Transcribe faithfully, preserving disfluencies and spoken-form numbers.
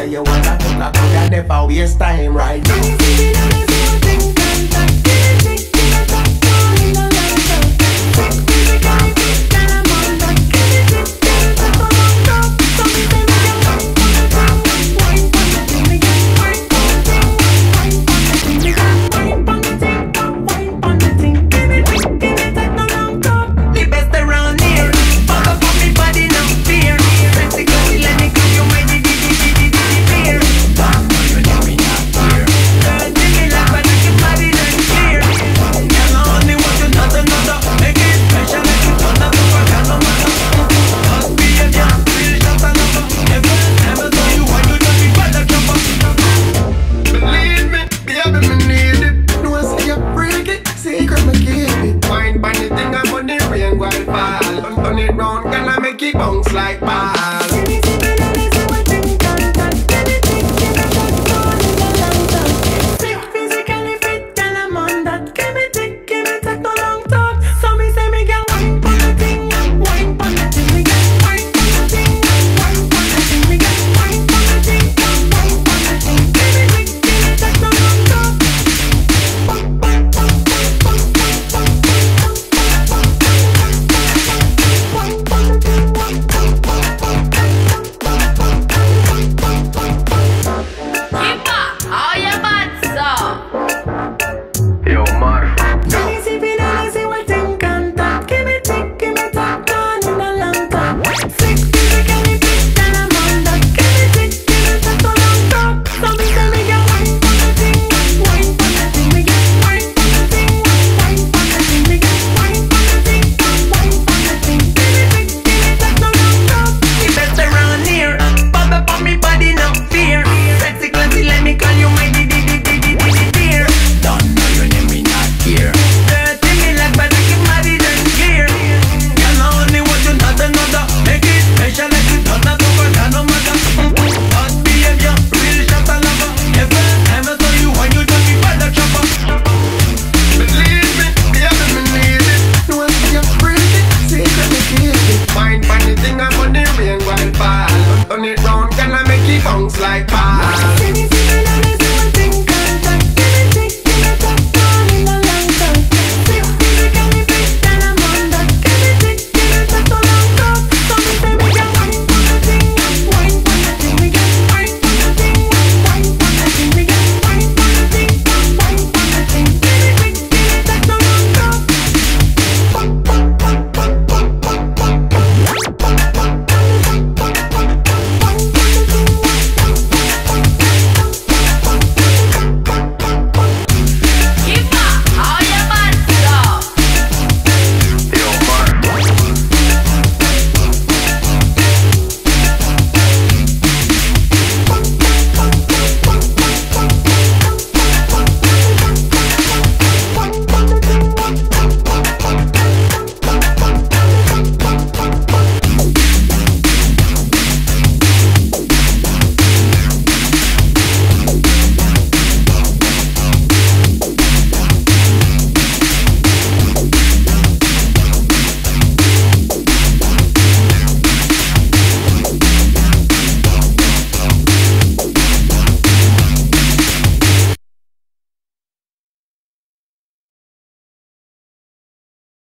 say you wanna come, now come, that never waste time right now.